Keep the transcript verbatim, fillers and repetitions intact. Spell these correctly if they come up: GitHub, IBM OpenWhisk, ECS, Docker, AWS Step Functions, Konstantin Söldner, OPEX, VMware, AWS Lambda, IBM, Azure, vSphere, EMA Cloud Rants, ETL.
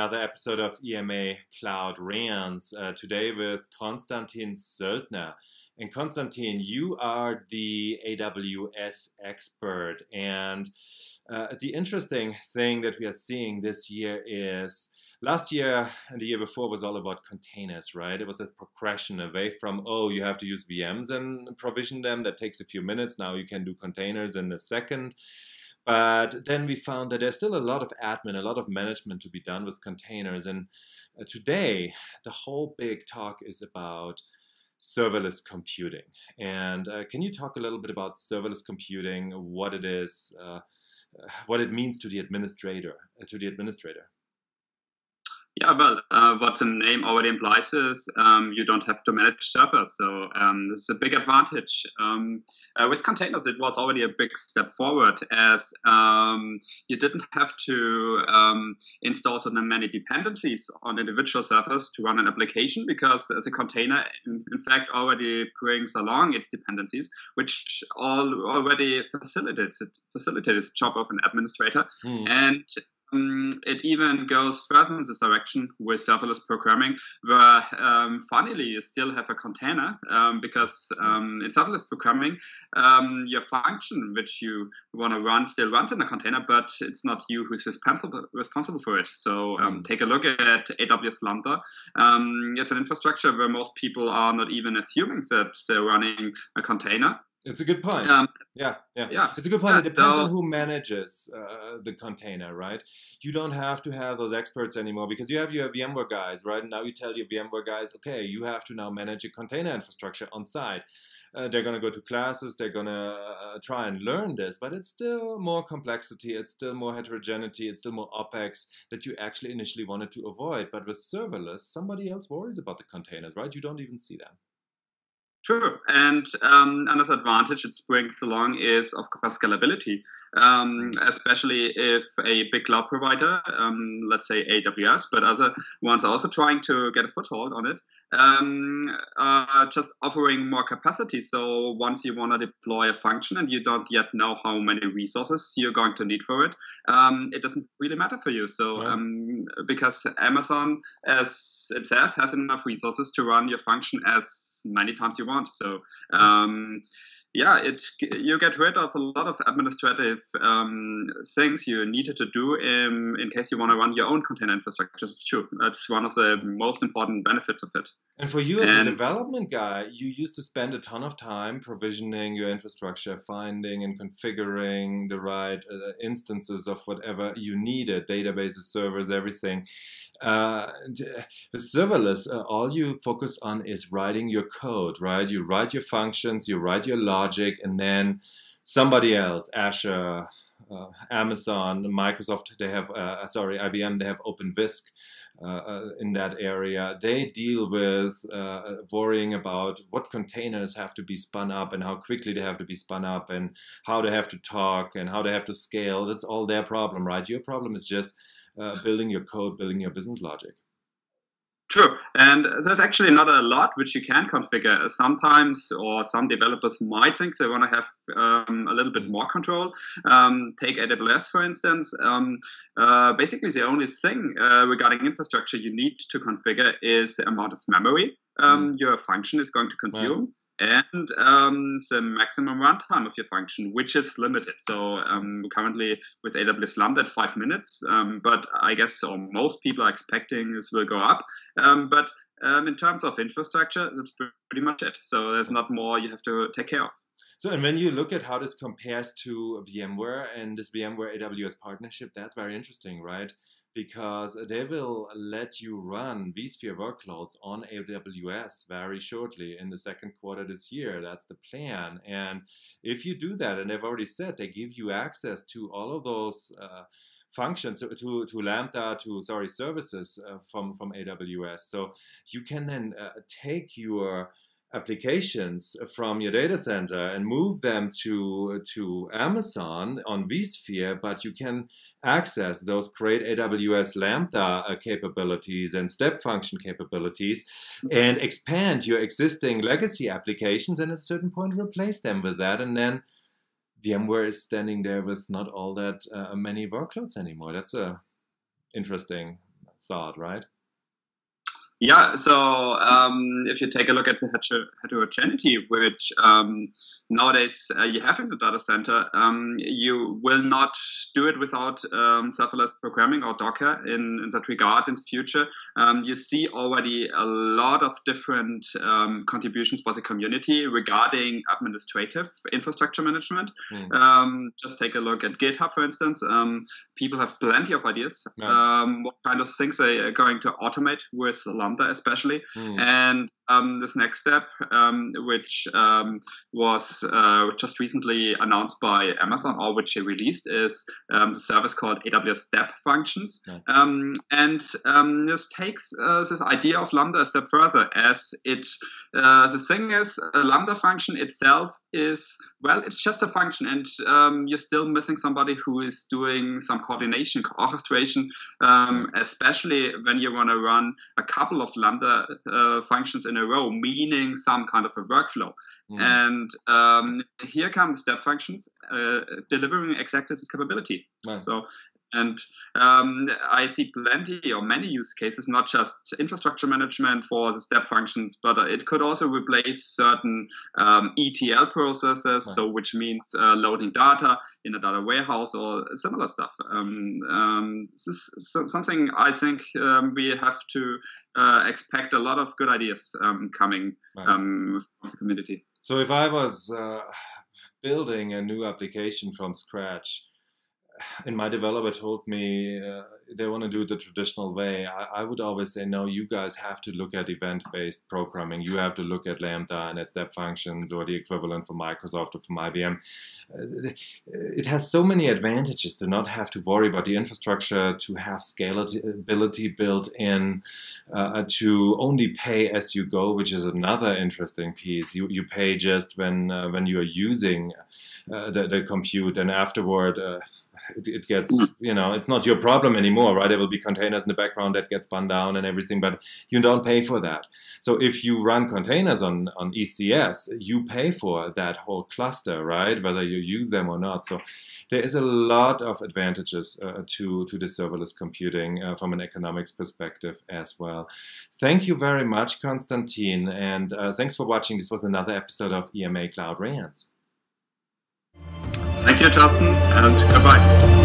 another episode of E M A Cloud Rants, uh, today with Konstantin Söldner. And Konstantin, you are the A W S expert, and uh, the interesting thing that we are seeing this year is, last year and the year before was all about containers, right? It was a progression away from, oh, you have to use V Ms and provision them. That takes a few minutes. Now you can do containers in a second. But then we found that there's still a lot of admin, a lot of management to be done with containers. And today, the whole big talk is about serverless computing. And uh, can you talk a little bit about serverless computing, what it is, uh, what it means to the administrator, uh, to the administrator? Yeah, well, uh, what the name already implies is um, you don't have to manage servers, so um, this is a big advantage. Um, uh, with containers, it was already a big step forward, as um, you didn't have to um, install so many dependencies on individual servers to run an application, because as a container, in, in fact, already brings along its dependencies, which all already facilitates it facilitates the job of an administrator. Mm. And Um, it even goes further in this direction with serverless programming, where um, finally you still have a container, um, because um, in serverless programming, um, your function which you want to run still runs in a container, but it's not you who's responsible responsible for it. So um, take a look at A W S Lambda. Um, it's an infrastructure where most people are not even assuming that they're running a container. It's a good point. Um, yeah, yeah, yeah. It's a good point. It depends so, on who manages uh, the container, right? You don't have to have those experts anymore, because you have your VMware guys, right? Now you tell your VMware guys, okay, you have to now manage your container infrastructure on site. Uh, they're going to go to classes. They're going to uh, try and learn this, but it's still more complexity. It's still more heterogeneity. It's still more OPEX that you actually initially wanted to avoid. But with serverless, somebody else worries about the containers, right? You don't even see them. True. And um, another advantage it brings along is, of course, scalability, um, especially if a big cloud provider, um, let's say A W S, but other ones are also trying to get a foothold on it, um, uh, just offering more capacity. So once you want to deploy a function and you don't yet know how many resources you're going to need for it, um, it doesn't really matter for you. So um, because Amazon, as it says, has enough resources to run your function as many times you want. So um, yeah, it you get rid of a lot of administrative um, things you needed to do in, in case you want to run your own container infrastructure. It's true. That's one of the most important benefits of it. And for you as and, a development guy, you used to spend a ton of time provisioning your infrastructure, finding and configuring the right uh, instances of whatever you needed, databases, servers, everything. Uh, with serverless, uh, all you focus on is writing your code, right? You write your functions, you write your logic, and then somebody else, Azure, uh, Amazon, Microsoft, they have, uh, sorry, I B M, they have OpenWhisk uh, in that area. They deal with uh, worrying about what containers have to be spun up and how quickly they have to be spun up and how they have to talk and how they have to scale. That's all their problem, right? Your problem is just Uh, building your code, building your business logic. True, and there's actually not a lot which you can configure. Sometimes, or some developers might think they want to have um, a little bit more control. Um, take A W S, for instance. Um, uh, basically, the only thing uh, regarding infrastructure you need to configure is the amount of memory um, mm. your function is going to consume. Wow. And um, the maximum runtime of your function, which is limited. So um, currently with A W S Lambda at five minutes, um, but I guess or most people are expecting this will go up. Um, but um, in terms of infrastructure, that's pretty much it. So there's not more you have to take care of. So, and when you look at how this compares to VMware and this VMware A W S partnership, that's very interesting, right? Because they will let you run vSphere workloads on A W S very shortly in the second quarter this year. That's the plan. And if you do that, and they've already said they give you access to all of those uh, functions, to, to Lambda, to, sorry, services uh, from, from A W S. So you can then uh, take your applications from your data center and move them to to Amazon on vSphere, but you can access those great A W S Lambda capabilities and step function capabilities and expand your existing legacy applications and at a certain point replace them with that. And then VMware is standing there with not all that uh, many workloads anymore. That's a interesting start, right? Yeah, so um, if you take a look at the heterogeneity, which um, nowadays uh, you have in the data center, um, you will not do it without um, serverless programming or Docker in, in that regard in the future. Um, you see already a lot of different um, contributions by the community regarding administrative infrastructure management. Mm. Um, just take a look at GitHub, for instance. Um, people have plenty of ideas. Yeah. Um, what kind of things they are going to automate with Lambda especially. Mm. And um, this next step, um, which um, was uh, just recently announced by Amazon, or which they released, is um, the service called A W S Step Functions. Yeah. Um, and um, this takes uh, this idea of Lambda a step further, as it uh, the thing is, a Lambda function itself is, well, it's just a function, and um, you're still missing somebody who is doing some coordination, orchestration, um, mm. especially when you want to run a couple of Lambda uh, functions in a row, meaning some kind of a workflow. Mm. And um, here come the step functions, uh, delivering exactly this capability. Wow. So, and um, I see plenty or many use cases, not just infrastructure management for the step functions, but it could also replace certain um, E T L processes, right. So which means uh, loading data in a data warehouse or similar stuff. Um, um, this is something I think um, we have to uh, expect a lot of good ideas um, coming right. um, from the community. So if I was uh, building a new application from scratch, and my developer told me uh, they want to do it the traditional way, I, I would always say, no, you guys have to look at event-based programming. You have to look at Lambda and at Step Functions or the equivalent from Microsoft or from I B M. Uh, it has so many advantages to not have to worry about the infrastructure, to have scalability built in, uh, to only pay as you go, which is another interesting piece. You, you pay just when, uh, when you are using uh, the, the compute, and afterward, uh, It, it gets, you know, it's not your problem anymore, right? There will be containers in the background that gets spun down and everything, but you don't pay for that. So if you run containers on, on E C S, you pay for that whole cluster, right? Whether you use them or not. So there is a lot of advantages uh, to, to the serverless computing uh, from an economics perspective as well. Thank you very much, Konstantin. And uh, thanks for watching. This was another episode of E M A Cloud Rants. Thank you, Justin, and goodbye.